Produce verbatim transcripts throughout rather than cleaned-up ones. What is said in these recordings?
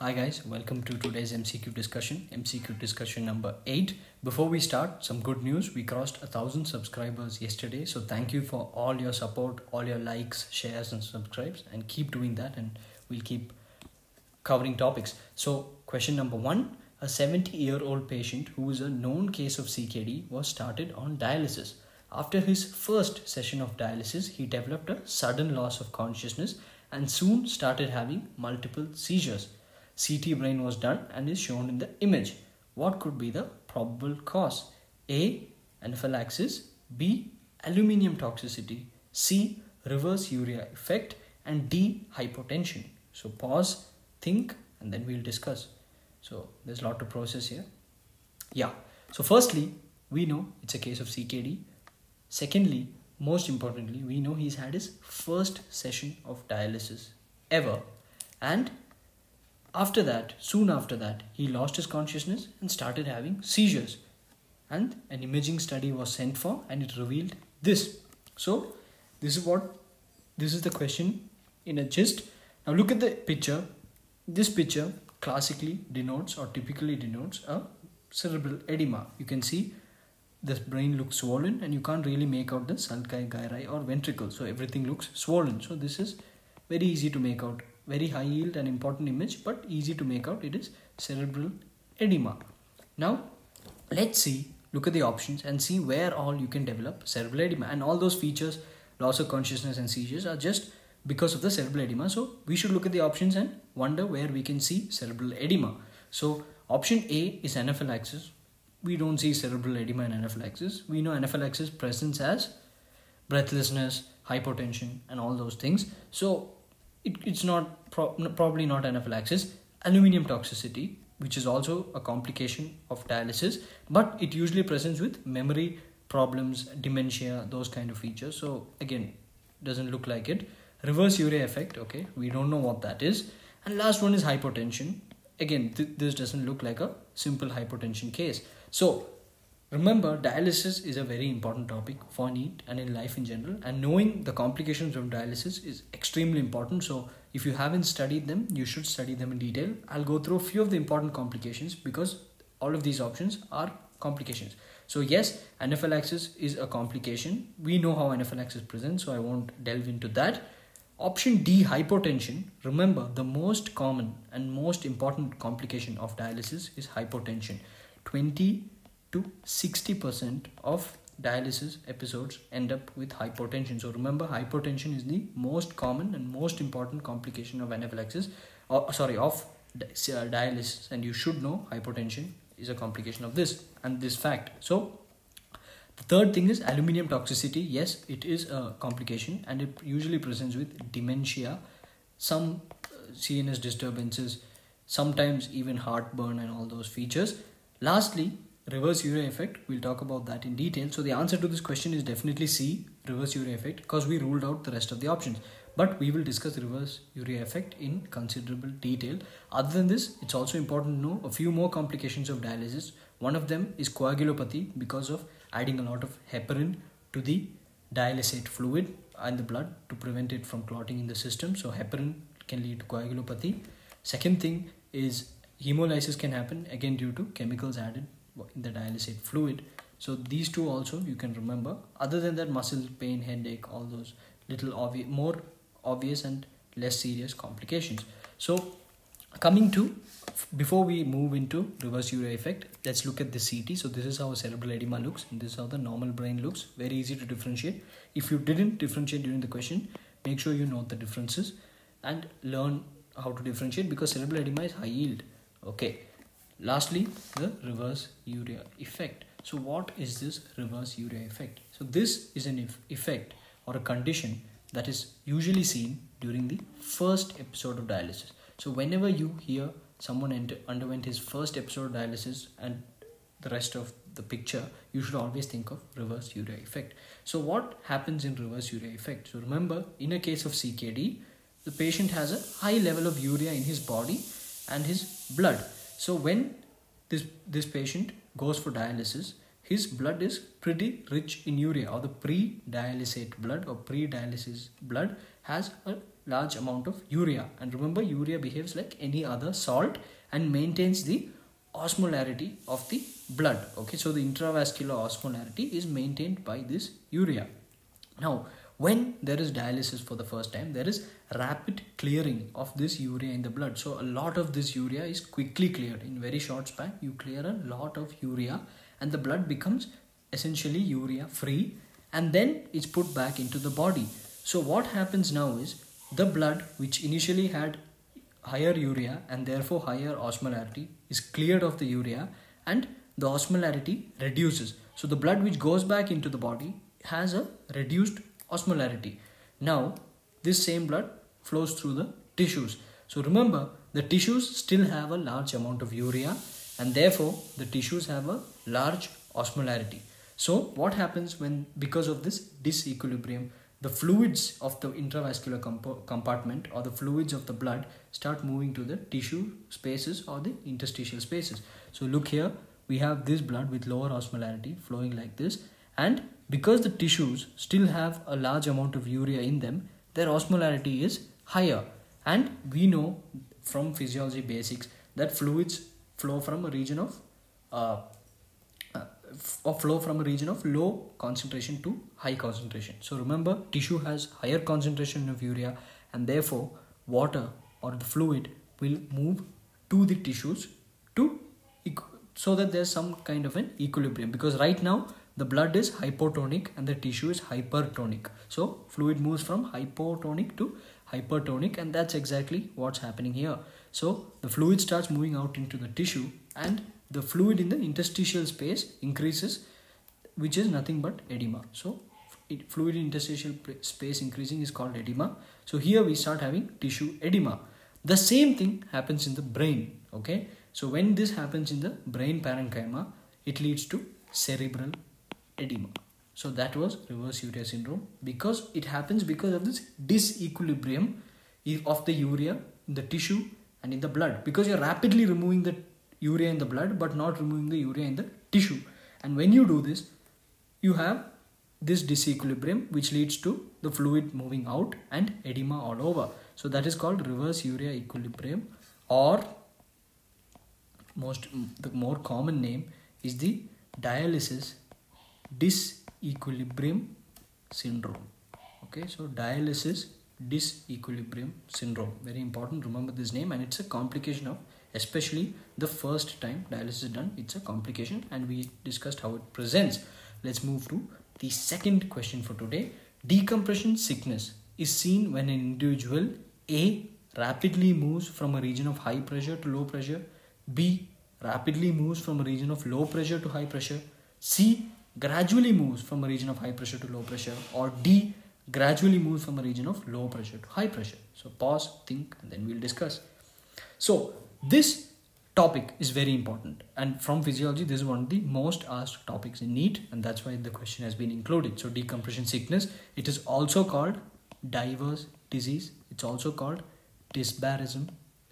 Hi guys, welcome to today's M C Q discussion, M C Q discussion number eight. Before we start, some good news. We crossed a thousand subscribers yesterday. So thank you for all your support, all your likes, shares and subscribes, and keep doing that and we'll keep covering topics. So question number one, a seventy year old patient who is a known case of C K D was started on dialysis. After his first session of dialysis, he developed a sudden loss of consciousness and soon started having multiple seizures. C T brain was done and is shown in the image. What could be the probable cause? A. Anaphylaxis. B. Aluminium toxicity. C. Reverse urea effect. And D. Hypotension. So pause, think, and then we'll discuss. So there's a lot to process here. Yeah. So firstly, we know it's a case of C K D. Secondly, most importantly, we know he's had his first session of dialysis ever, and after that, soon after that, he lost his consciousness and started having seizures, and an imaging study was sent for and it revealed this. So this is what this is the question in a gist. Now look at the picture. This picture classically denotes or typically denotes a cerebral edema. You can see the brain looks swollen and you can't really make out the sulci, gyri or ventricle. So everything looks swollen. So this is very easy to make out. Very high yield and important image, but easy to make out. It is cerebral edema. Now let's see, look at the options and see where all you can develop cerebral edema. And all those features, loss of consciousness and seizures, are just because of the cerebral edema. So we should look at the options and wonder where we can see cerebral edema. So option A is anaphylaxis. We don't see cerebral edema in anaphylaxis. We know anaphylaxis presents as breathlessness, hypotension, and all those things. So it, it's not pro probably not anaphylaxis. Aluminium toxicity, which is also a complication of dialysis, but it usually presents with memory problems, dementia, those kind of features. So again, doesn't look like it. Reverse urea effect, okay, we don't know what that is. And last one is hypotension. Again, th this doesn't look like a simple hypotension case. So remember, dialysis is a very important topic for NEET and in life in general, and knowing the complications of dialysis is extremely important. So if you haven't studied them, you should study them in detail. I'll go through a few of the important complications because all of these options are complications. So yes, anaphylaxis is a complication. We know how anaphylaxis presents, so I won't delve into that. Option D, hypotension. Remember, the most common and most important complication of dialysis is hypotension. twenty to sixty percent of dialysis episodes end up with hypotension. So remember, hypotension is the most common and most important complication of anaphylaxis, or sorry, of dialysis, and you should know hypotension is a complication of this and this fact. So the third thing is aluminium toxicity. Yes, it is a complication and it usually presents with dementia, some C N S disturbances, sometimes even heartburn and all those features. Lastly, reverse urea effect. We'll talk about that in detail. So the answer to this question is definitely C, reverse urea effect, because we ruled out the rest of the options. But we will discuss reverse urea effect in considerable detail. Other than this, it's also important to know a few more complications of dialysis. One of them is coagulopathy, because of adding a lot of heparin to the dialysate fluid and the blood to prevent it from clotting in the system. So heparin can lead to coagulopathy. Second thing is hemolysis can happen, again due to chemicals added in the dialysate fluid. So these two also you can remember. Other than that, muscle pain, headache, all those little obvious, more obvious and less serious complications. So coming to, before we move into reverse urea effect, let's look at the C T. So this is how cerebral edema looks and this is how the normal brain looks. Very easy to differentiate. If you didn't differentiate during the question, make sure you note the differences and learn how to differentiate, because cerebral edema is high yield. Okay. Lastly, the reverse urea effect. So what is this reverse urea effect? So this is an effect or a condition that is usually seen during the first episode of dialysis. So whenever you hear someone enter, underwent his first episode of dialysis and the rest of the picture, you should always think of reverse urea effect. So what happens in reverse urea effect? So remember, in a case of C K D, the patient has a high level of urea in his body and his blood. So when this, this patient goes for dialysis, his blood is pretty rich in urea, or the pre-dialysate blood or pre-dialysis blood has a large amount of urea. And remember, urea behaves like any other salt and maintains the osmolarity of the blood. Okay, so the intravascular osmolarity is maintained by this urea. Now, when there is dialysis for the first time, there is rapid clearing of this urea in the blood. So a lot of this urea is quickly cleared. In very short span, you clear a lot of urea and the blood becomes essentially urea free, and then it's put back into the body. So what happens now is the blood, which initially had higher urea and therefore higher osmolarity, is cleared of the urea and the osmolarity reduces. So the blood which goes back into the body has a reduced osmolarity. Now this same blood flows through the tissues. So remember, the tissues still have a large amount of urea and therefore the tissues have a large osmolarity. So what happens when, because of this disequilibrium, the fluids of the intravascular comp compartment or the fluids of the blood start moving to the tissue spaces or the interstitial spaces. So look here, we have this blood with lower osmolarity flowing like this, and because the tissues still have a large amount of urea in them, their osmolarity is higher. And we know from physiology basics that fluids flow from a region of uh, uh, or flow from a region of low concentration to high concentration. So remember, tissue has higher concentration of urea and therefore water or the fluid will move to the tissues to so that there's some kind of an equilibrium, because right now the blood is hypotonic and the tissue is hypertonic. So fluid moves from hypotonic to hypertonic, and that's exactly what's happening here. So the fluid starts moving out into the tissue, and the fluid in the interstitial space increases, which is nothing but edema. So it, fluid in interstitial space increasing is called edema. So here we start having tissue edema. The same thing happens in the brain. Okay. So when this happens in the brain parenchyma, it leads to cerebral edema. So that was reverse urea syndrome, because it happens because of this disequilibrium of the urea in the tissue and in the blood, because you're rapidly removing the urea in the blood but not removing the urea in the tissue. And when you do this, you have this disequilibrium which leads to the fluid moving out and edema all over. So that is called reverse urea equilibrium, or most the more common name is the dialysis disequilibrium syndrome. Okay, so dialysis disequilibrium syndrome, very important, remember this name. And it's a complication of, especially the first time dialysis is done, it's a complication, and we discussed how it presents. Let's move to the second question for today. Decompression sickness is seen when an individual A rapidly moves from a region of high pressure to low pressure, B rapidly moves from a region of low pressure to high pressure, C gradually moves from a region of high pressure to low pressure, or D gradually moves from a region of low pressure to high pressure. So pause, think, and then we'll discuss. So this topic is very important, and from physiology this is one of the most asked topics in NEET, and that's why the question has been included. So decompression sickness, it is also called diverse disease, it's also called dysbarism,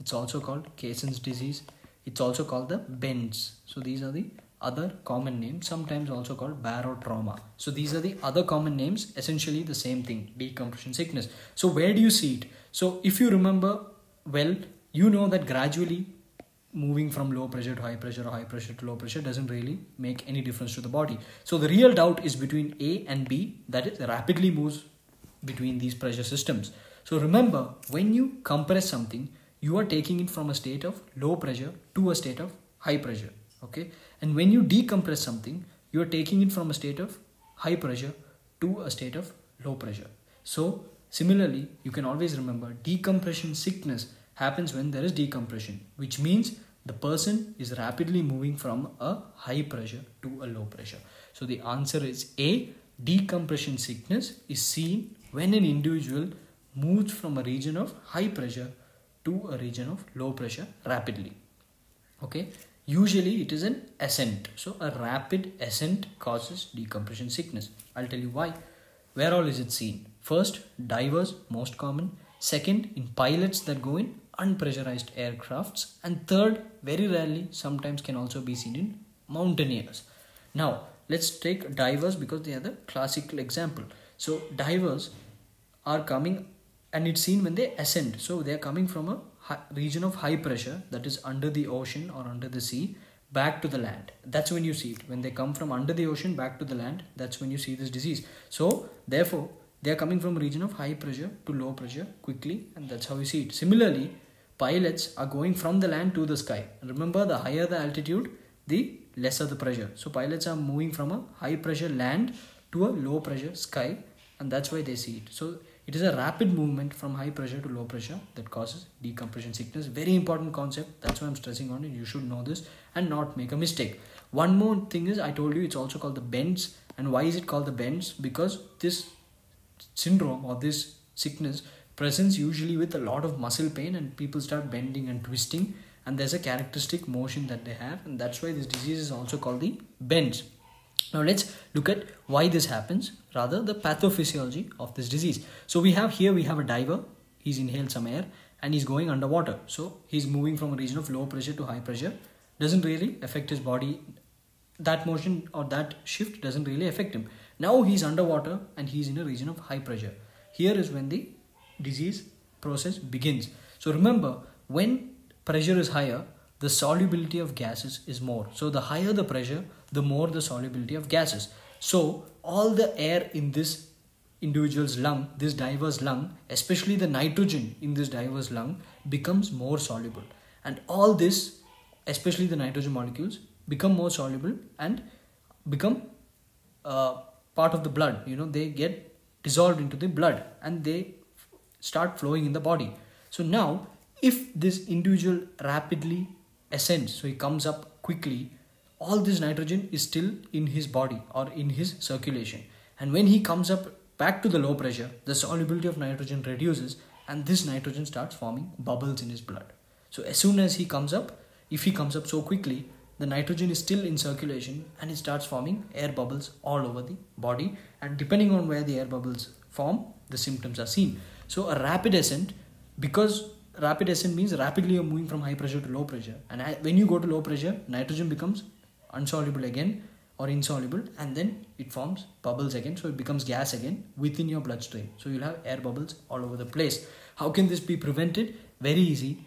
it's also called Cason's disease, it's also called the bends. So these are the other common names, sometimes also called barotrauma. So these are the other common names, essentially the same thing, decompression sickness. So where do you see it? So if you remember well, you know that gradually moving from low pressure to high pressure or high pressure to low pressure doesn't really make any difference to the body. So the real doubt is between A and B, that is rapidly moves between these pressure systems. So remember, when you compress something, you are taking it from a state of low pressure to a state of high pressure. Okay, and when you decompress something, you are taking it from a state of high pressure to a state of low pressure. So similarly, you can always remember, decompression sickness happens when there is decompression, which means the person is rapidly moving from a high pressure to a low pressure. So the answer is A. Decompression sickness is seen when an individual moves from a region of high pressure to a region of low pressure rapidly. Okay. Usually it is an ascent. So a rapid ascent causes decompression sickness. I'll tell you why. Where all is it seen? First, divers, most common. Second, in pilots that go in unpressurized aircrafts. And third, very rarely, sometimes can also be seen in mountaineers. Now, let's take divers because they are the classical example. So divers are coming and it's seen when they ascend. So they're coming from a high, region of high pressure, that is under the ocean or under the sea, back to the land. That's when you see it. When they come from under the ocean back to the land, that's when you see this disease. So therefore, they are coming from a region of high pressure to low pressure quickly, and that's how we see it. Similarly, pilots are going from the land to the sky. Remember, the higher the altitude, the lesser the pressure. So pilots are moving from a high pressure land to a low pressure sky, and that's why they see it. So it is a rapid movement from high pressure to low pressure that causes decompression sickness. Very important concept. That's why I'm stressing on it. You should know this and not make a mistake. One more thing is, I told you it's also called the bends. And why is it called the bends? Because this syndrome or this sickness presents usually with a lot of muscle pain, and people start bending and twisting, and there's a characteristic motion that they have, and that's why this disease is also called the bends. Now let's look at why this happens, rather the pathophysiology of this disease. So we have here, we have a diver, he's inhaled some air and he's going underwater. So he's moving from a region of low pressure to high pressure, doesn't really affect his body. That motion or that shift doesn't really affect him. Now he's underwater and he's in a region of high pressure. Here is when the disease process begins. So remember, when pressure is higher, the solubility of gases is more. So the higher the pressure, the more the solubility of gases. So all the air in this individual's lung, this diver's lung, especially the nitrogen in this diver's lung, becomes more soluble. And all this, especially the nitrogen molecules, become more soluble and become uh, part of the blood. You know, they get dissolved into the blood and they start flowing in the body. So now, if this individual rapidly ascends, so he comes up quickly, all this nitrogen is still in his body or in his circulation. And when he comes up back to the low pressure, the solubility of nitrogen reduces and this nitrogen starts forming bubbles in his blood. So as soon as he comes up, if he comes up so quickly, the nitrogen is still in circulation and it starts forming air bubbles all over the body. And depending on where the air bubbles form, the symptoms are seen. So a rapid ascent, because rapid ascent means rapidly you're moving from high pressure to low pressure. And when you go to low pressure, nitrogen becomes insoluble again or insoluble, and then it forms bubbles again, so it becomes gas again within your bloodstream. So you'll have air bubbles all over the place. How can this be prevented? Very easy.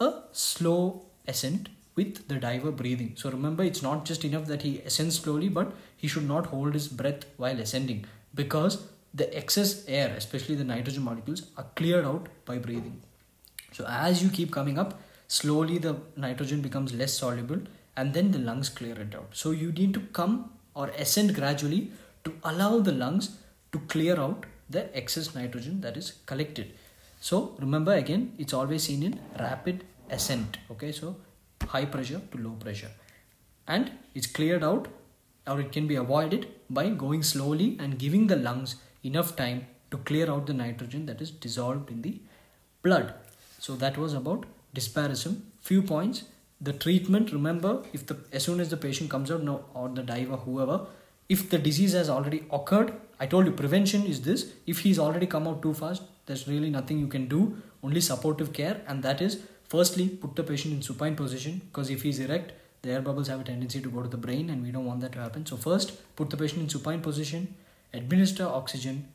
A slow ascent with the diver breathing. So remember, it's not just enough that he ascends slowly, but he should not hold his breath while ascending, because the excess air, especially the nitrogen molecules, are cleared out by breathing. So as you keep coming up, slowly the nitrogen becomes less soluble, and then the lungs clear it out. So you need to come or ascend gradually to allow the lungs to clear out the excess nitrogen that is collected. So remember again, it's always seen in rapid ascent. Okay, so high pressure to low pressure, and it's cleared out or it can be avoided by going slowly and giving the lungs enough time to clear out the nitrogen that is dissolved in the blood. So that was about dysbarism. Few points. The treatment, remember, if the as soon as the patient comes out now, or the diver, whoever, if the disease has already occurred, I told you prevention is this. If he's already come out too fast, there's really nothing you can do, only supportive care. And that is, firstly, put the patient in supine position, because if he's erect, the air bubbles have a tendency to go to the brain and we don't want that to happen. So first, put the patient in supine position, administer oxygen,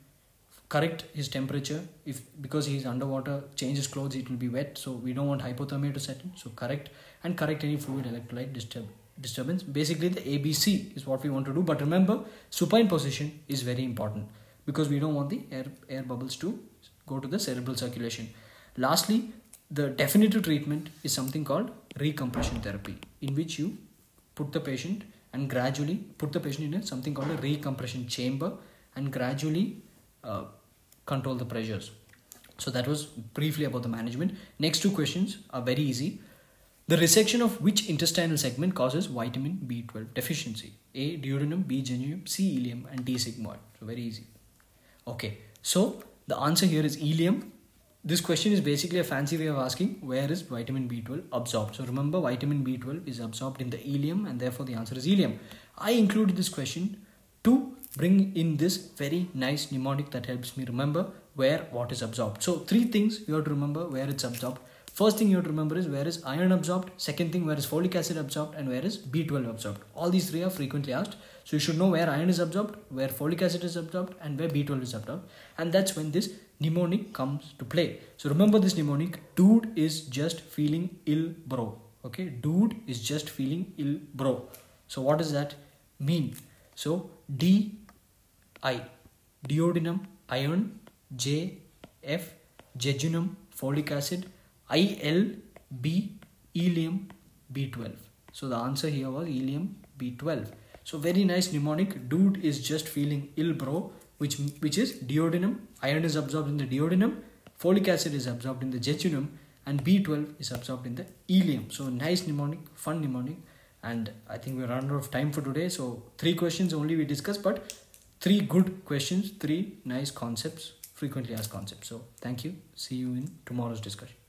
correct his temperature. If because he is underwater, change his clothes, it will be wet, so we don't want hypothermia to set in. So correct, and correct any fluid electrolyte disturb, disturbance. Basically, the A B C is what we want to do. But remember, supine position is very important, because we don't want the air, air bubbles to go to the cerebral circulation. Lastly, the definitive treatment is something called recompression therapy, in which you put the patient and gradually put the patient in a, something called a recompression chamber, and gradually uh, control the pressures. So that was briefly about the management. Next two questions are very easy. The resection of which intestinal segment causes vitamin B twelve deficiency? A. Duodenum, B. Jejunum, C. Ileum, and D. Sigmoid. So very easy. Okay, so the answer here is ileum. This question is basically a fancy way of asking where is vitamin B twelve absorbed. So remember, vitamin B twelve is absorbed in the ileum, and therefore the answer is ileum. I included this question to bring in this very nice mnemonic that helps me remember where what is absorbed. So three things you have to remember where it's absorbed. First thing you have to remember is where is iron absorbed, second thing where is folic acid absorbed, and where is B twelve absorbed. All these three are frequently asked. So you should know where iron is absorbed, where folic acid is absorbed, and where B twelve is absorbed. And that's when this mnemonic comes to play. So remember this mnemonic, dude is just feeling ill, bro. Okay, dude is just feeling ill, bro. So what does that mean? So D I, duodenum, iron, J, F, jejunum, folic acid, I L, B, Elium, B twelve. So the answer here was Elium, B twelve. So very nice mnemonic, dude is just feeling ill, bro, which, which is duodenum, iron is absorbed in the duodenum, folic acid is absorbed in the jejunum, and B twelve is absorbed in the ileum. So nice mnemonic, fun mnemonic. And I think we're running out of time for today. So three questions only we discussed, but three good questions, three nice concepts, frequently asked concepts. So thank you. See you in tomorrow's discussion.